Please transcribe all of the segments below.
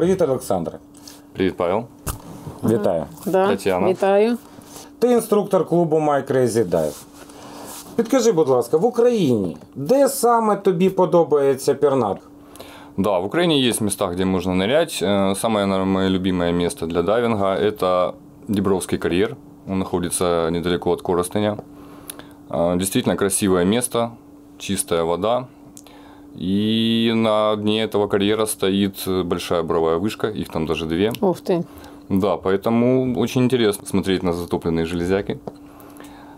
Привіт, Олександре. Привіт, Павел. Вітаю. Да. Тетяна. Вітаю. Ти інструктор клубу My Crazy Dive. Підкажи, будь ласка, в Україні, де саме тобі подобається пірнат? Да, в Украине есть места, где можно нырять. Самое, наверное, мое любимое место для дайвинга – это Дибровский карьер. Он находится недалеко от Коростиня. Действительно красивое место, чистая вода. И на дне этого карьера стоит большая буровая вышка, их там даже две. Ух ты! Да, поэтому очень интересно смотреть на затопленные железяки.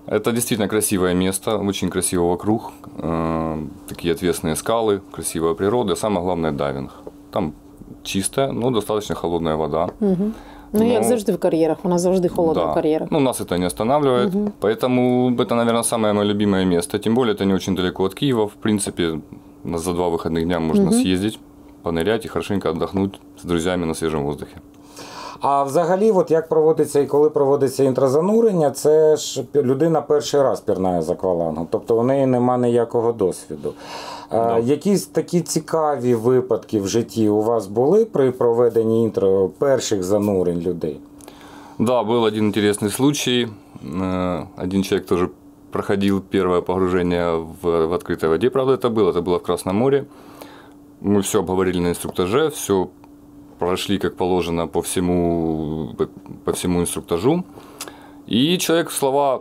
Это действительно красивое место, очень красиво вокруг, такие отвесные скалы, красивая природа, самое главное дайвинг. Там чистая, но достаточно холодная вода. Угу. Ну, як завжди в карьерах, у нас завжди холодно, да, в карьерах. Ну, нас это не останавливает, угу. Поэтому это, наверное, самое мое любимое место, тем более это не очень далеко от Киева, в принципе, за 2 выходных дня можно съездить, понырять и хорошенько отдохнуть с друзьями на свежем воздухе. А взагалі, от як проводиться і коли проводиться інтразанурення, це ж людина перший раз пірнає з аквалангом, тобто у неї нема ніякого досвіду. Да. Якісь такі цікаві випадки в житті у вас були при проведенні інтро перших занурень людей? Да, був один цікавий случай. Один чоловік теж проходив перше погруження в відкритій воді, правда, це було в Красному морі. Ми все обговорили на інструктажі, все прошли, как положено, по всему инструктажу. И человек слова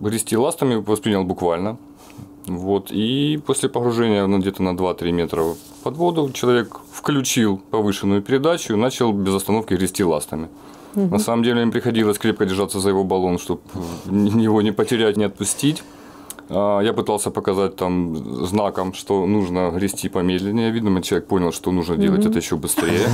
«грести ластами» воспринял буквально. Вот. И после погружения где-то на 2-3 метра под воду человек включил повышенную передачу и начал без остановки грести ластами. Угу. На самом деле им приходилось крепко держаться за его баллон, чтобы его не потерять, не отпустить. Я пытался показать там знаком, что нужно грести помедленнее. Видимо, человек понял, что нужно делать это еще быстрее.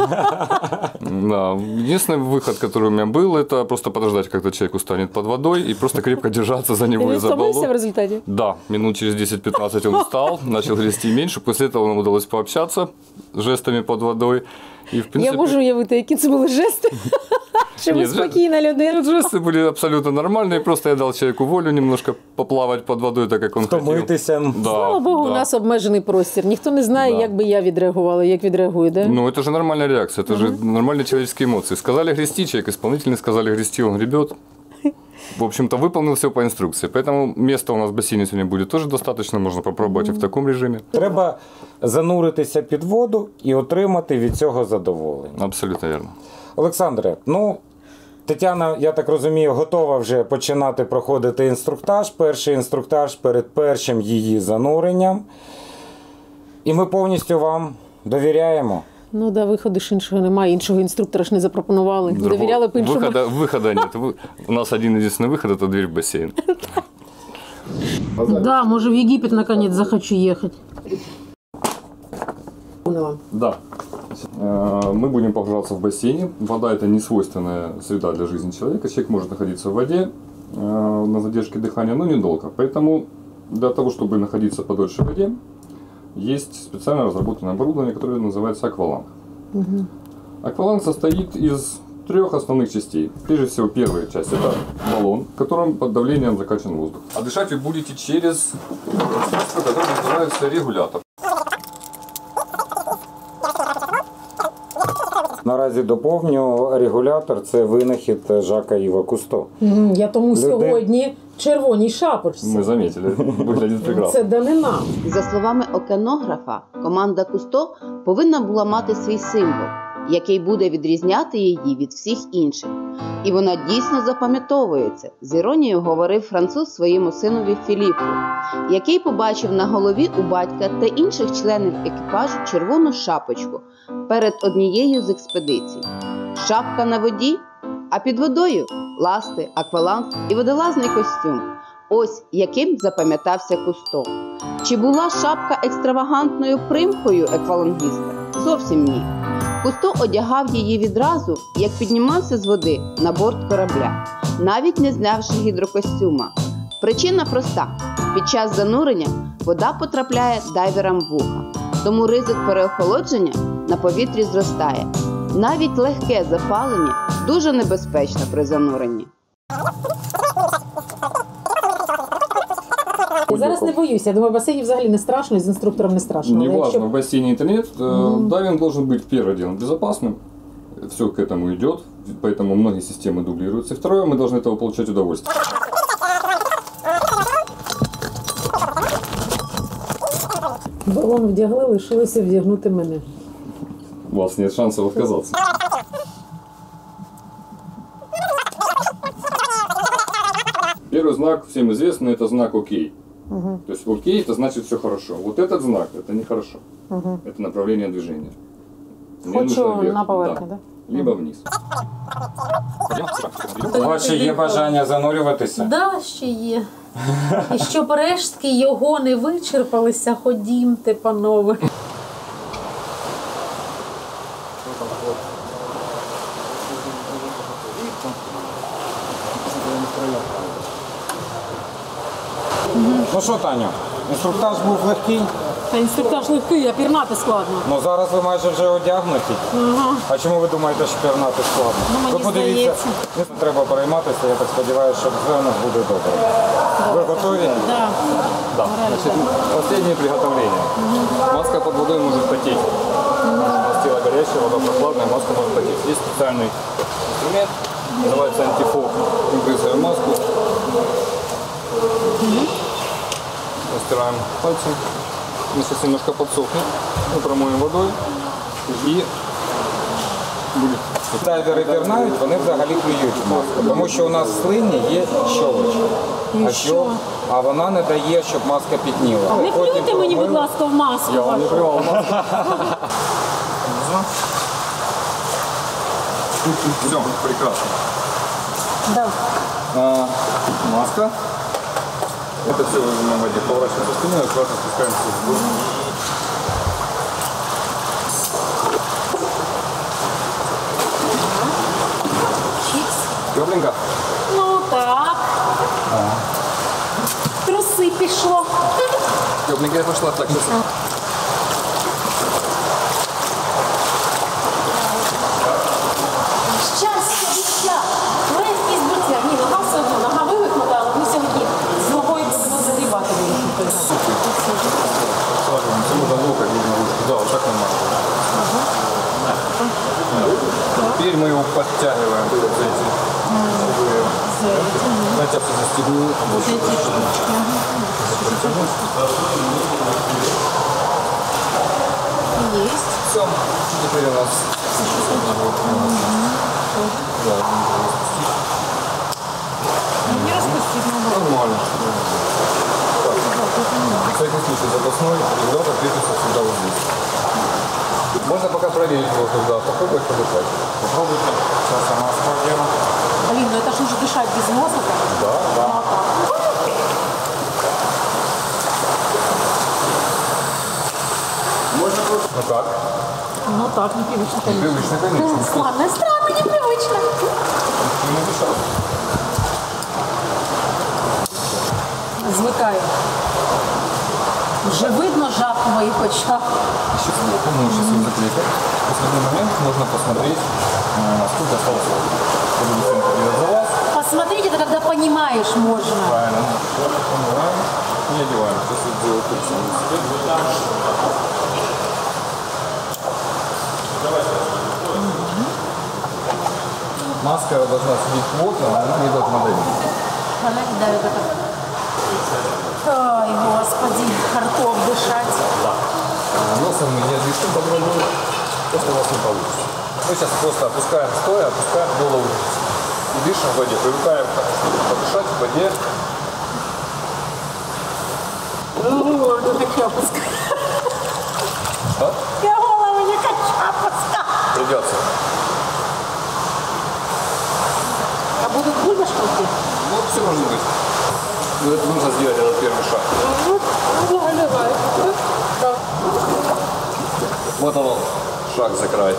Да. Единственный выход, который у меня был, это просто подождать, когда человек устанет под водой, и просто крепко держаться за него и за баллон. В результате? Да. Минут через 10-15 он устал, начал грести меньше. После этого нам удалось пообщаться жестами под водой. І, в принципі... Я можу уявити, які це були жести, щоб ви спокійна людина. Жести були абсолютно нормальні, просто я дав чоловіку волю немножко поплавати під водою, так як він хотів. Втомитися. Да, слава Богу, да. У нас обмежений простір. Ніхто не знає, да, як би я відреагувала, як відреагую, да? Ну, це ж нормальна реакція, це ж нормальні чоловічні емоції. Сказали грести, чоловік виконавець, сказали грести, він гребет. В общем-то, выполнил все по инструкции. Поэтому места у нас в бассейне сегодня будет тоже достаточно. Можно попробовать и в таком режиме. Треба зануритися під воду і отримати від цього задоволення. Абсолютно верно. Олександре, ну, Тетяна, я так розумію, готова вже починати проходити інструктаж. Перший інструктаж перед першим її зануренням. І ми повністю вам довіряємо. Ну да, виходу ж іншого немає, іншого інструктора ж не запропонували. Другого. Довіряли б іншому. Виходу нет. У нас один-единственный виход – це дверь в басейн. Да, може в Єгипет наконець захочу їхати. Да. Мы будем погружаться в бассейне. Вода – это не свойственная среда для жизни человека. Человек может находиться в воде на задержке дыхания, но недолго. Поэтому для того, чтобы находиться подольше в воде, есть специально разработанное оборудование, которое называется акваланг. Угу. Акваланг состоит из 3 основных частей. Прежде всего, первая часть – это баллон, которым под давлением закачан воздух. А дышать вы будете через устройство, которое называется регулятор. Наразі доповню, регулятор – це винахід Жака Іва Кусто. Я тому сьогодні в червоній шапочці. Ми замітили, виглядить прекрасно. Це данина. За словами океанографа, команда Кусто повинна була мати свій символ, який буде відрізняти її від всіх інших. І вона дійсно запам'ятовується. З іронією говорив француз своєму синові Філіппу, який побачив на голові у батька та інших членів екіпажу червону шапочку перед однією з експедицій. Шапка на воді, а під водою – ласти, акваланг і водолазний костюм. Ось яким запам'ятався Кусто. Чи була шапка екстравагантною примкою аквалангіста? Зовсім ні. Кусто одягав її відразу, як піднімався з води на борт корабля, навіть не знявши гідрокостюма. Причина проста. Під час занурення вода потрапляє дайверам в вуха, тому ризик переохолодження на повітрі зростає. Навіть легке запалення дуже небезпечно при зануренні. Зараз не боюсь. Я думаю, в бассейне взагалі не страшно, и с инструктором не страшно. Неважно, в бассейне это нет. Дайвинг должен быть первым делом безопасным. все к этому идет, поэтому многие системы дублируются. И второе, мы должны от этого получать удовольствие. Балон вдягли, лишилися вдягнути мене. У вас нет шансов отказаться. Первый знак всем известный, это знак «Окей». Угу. То есть «Окей» это значит все хорошо. Вот этот знак это нехорошо. Угу. Это направление движения. Хочу на поверхні, да? Либо вниз. У вас ще є бажання занурюватися? Да, ще є. І щоб рештки його не вичерпалися, ходімте, панове. Ну що, Таню, інструктаж був легкий? Та інструктаж легкий, а пірнати складно. Ну зараз ви майже вже одягнуті. Ага. А чому ви думаєте, що пірнати складно? Ну, мені ви подивіться, не треба перейматися, я так сподіваюся, що все у нас буде добре. Да. Ви готові? Так. Да. Да. Да. Останнє приготовлення. Угу. Маска під водою може потіти. Угу. Тіло горяче, вода прохладна, маска може потіти. Є спеціальний інструмент, називається антифок. Ми висаємо маску. Угу. Растираем пальцем. Он сейчас немножко подсохнет. Мы промоем водой и будет. Дайвери пірнають, вони взагалі клюють маску, тому що у нас в слині є щолочка, а вона не дає, щоб маска підніла. Не плюйте мені, будь ласка, в маску. Я вам не плював в маску. Все, прекрасно. Да. Маска. Это все на воде, поворачиваем за спину и аккуратно спускаемся вдоль. Чикс. Тепленько? Ну так. А. Трусы пішло. Тепленько я пошла так. Сейчас. Теперь мы его подтягиваем. Хотя бы застегнули. Есть. Все. Теперь у нас. Не распустить надо. Нормально. В всяком случае запасной ребят ответится всегда вот здесь. Можно пока проверить воздух, да, попробовать подышать. Попробуйте. Сейчас сама справляем. Блин, ну это же нужно дышать без воздуха. Да, да. А -а -а. Можно просто... Ну так. Ну так, непривычно, конечно. Непривычно, конечно. Ну, странно, странно, непривычно. Не дышал. Звикаю. Уже видно жар в моих очах. Сейчас мы помним заклепим. В последний момент нужно посмотреть, сколько осталось воды. Посмотреть, это когда понимаешь, можно. Правильно. Помываем и одеваем. Сейчас я делаю курицу. Маска должна сидеть плотно, она не должна давить. Она не давит это. Ой, господи, ртом дышать. Да. Носом не дышим попробуем, просто у нас не получится. Мы сейчас просто опускаем стоя, опускаем голову и дышим в воде. Привыкаем подышать в воде. Ну, я хочу опускать. Что? Я голову не хочу опускать. Придется. А будут бульбашки? Ну, все может быть. Но это нужно сделать этот первый шаг. Вот он, шаг за край.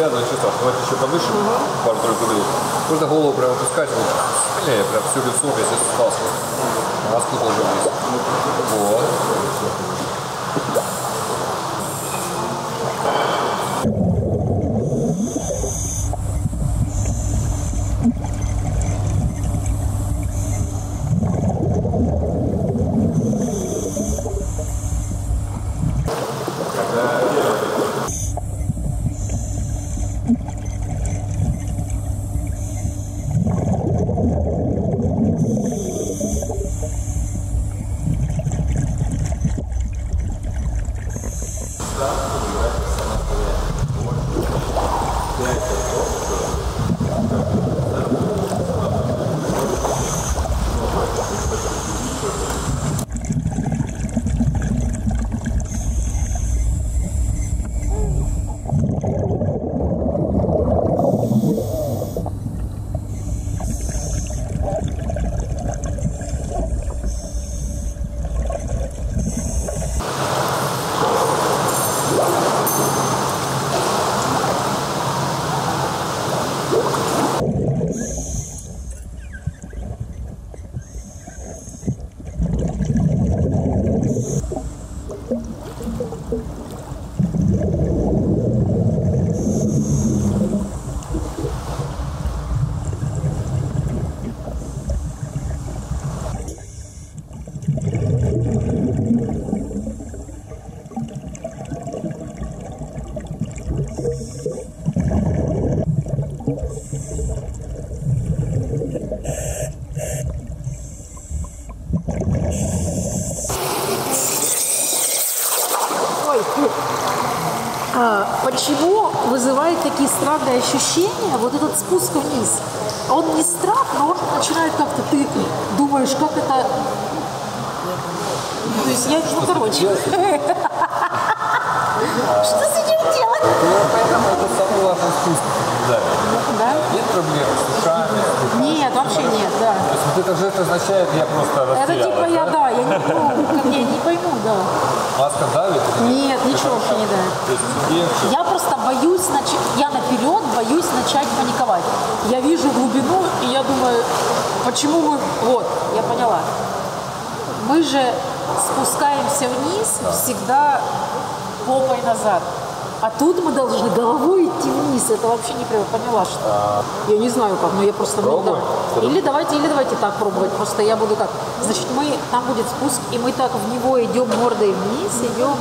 Давайте еще повыше, пару-тройку дыр. Можно голову прям опускать, вот, прям всю лицо, если осталось. У нас тут уже близко. Вот. Почему вызывает такие странные ощущения вот этот спуск вниз? Он не страх, но он начинает как-то, ты думаешь, как это... То есть я, ну короче... Что с этим делать? Поэтому это самый важный спуск. Да? Нет проблем с ушами? Нет, вообще нет, да. То есть вот это же означает, я просто растерял. Это типа я, да, я не пойму, да. Маска давит? Нет, ничего вообще не давит. Я просто боюсь, я наперед боюсь начать паниковать. Я вижу глубину, и я думаю, почему мы... Вот, я поняла. Мы же спускаемся вниз всегда... попой назад. А тут мы должны головой идти вниз. Это вообще не прям поняла, что... Я не знаю как, но я просто... Пробуем. Или давайте так пробовать. Просто я буду так. Значит, там будет спуск, и мы так в него идем мордой вниз, идем.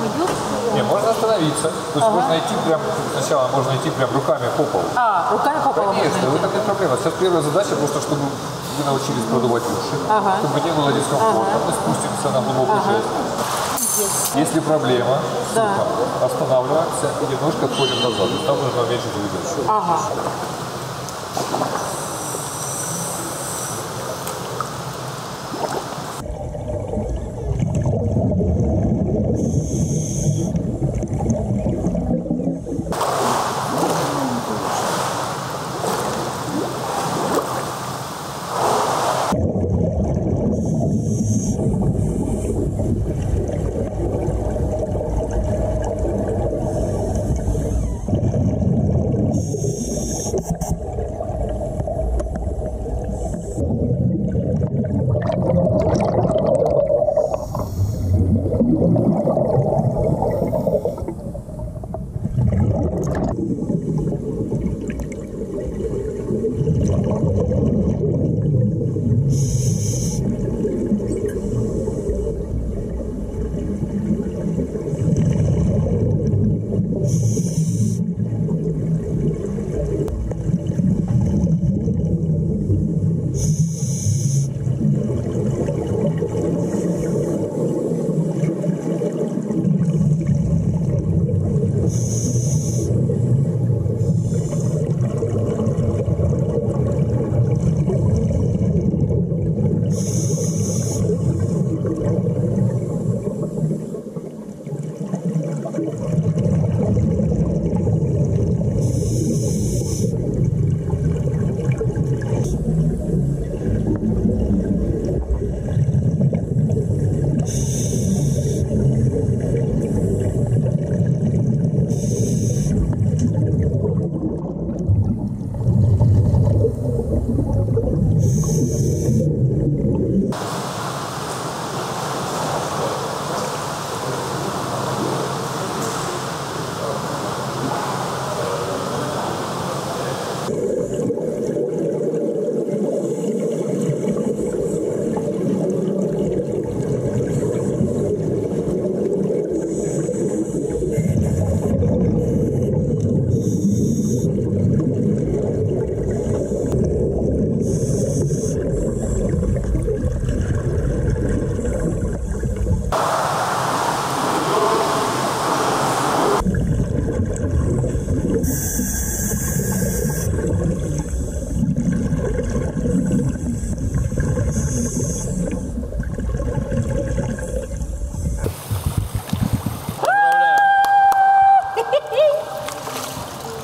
Не, можно остановиться. То есть можно идти прям... Сначала можно идти прям руками по полу. Руками по полу. Конечно, вот такая проблема. Сейчас первая задача просто, чтобы вы научились продувать уши. Чтобы не было дискомфорта. Мы спустимся на глубокую жесть. Если проблема, да. Останавливаемся и немножко отходим назад. Там нужно уменьшить выдачу.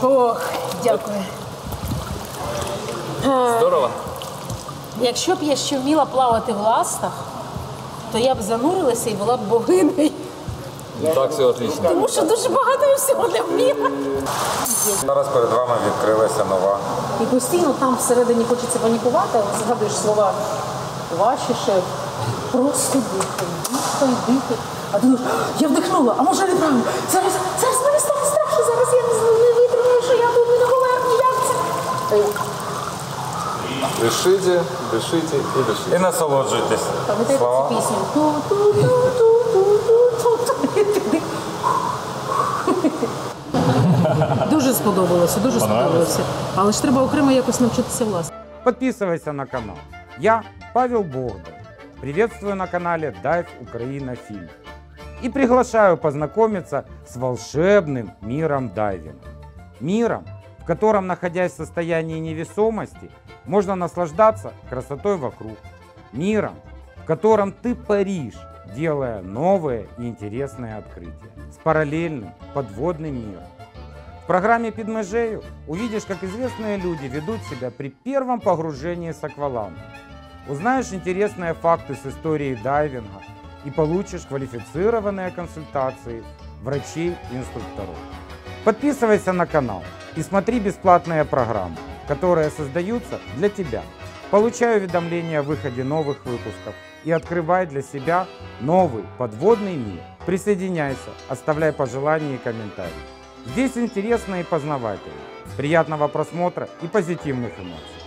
Ох, дякую. Здорово. Якщо б я ще вміла плавати в ластах, то я б занурилася і була б богиною. Так, все отлично. Тому що дуже багато всього не вміла. Зараз перед вами відкрилася нова. І постійно там всередині хочеться панікувати, але згадуєш слова ваші ще. Просто дихай, дихай, дихай. А ти думаєш, я вдихнула, а може неправильно. Зараз мені стане страшно, зараз я не витримаю, що я думаю, не говорю, як це. Дышите, дышите и дышите. И насолоджуйтесь. А вот эту песню. Дуже сподобалося, дуже сподобалося. Але ж треба окремо якось навчитися власне. Підписуйся на канал. Я Павел Богдан. Приветствую на канале Дайв Украина Фільм. И приглашаю познакомиться с волшебным миром дайвинга. Миром, в котором, находясь в состоянии невесомости, можно наслаждаться красотой вокруг, миром, в котором ты паришь, делая новые и интересные открытия, с параллельным подводным миром. В программе «Підмежею» увидишь, как известные люди ведут себя при первом погружении с аквалангом, узнаешь интересные факты с истории дайвинга и получишь квалифицированные консультации врачей и инструкторов. Подписывайся на канал и смотри бесплатные программы, которые создаются для тебя. Получай уведомления о выходе новых выпусков и открывай для себя новый подводный мир. Присоединяйся, оставляй пожелания и комментарии. Здесь интересно и познавательно. Приятного просмотра и позитивных эмоций.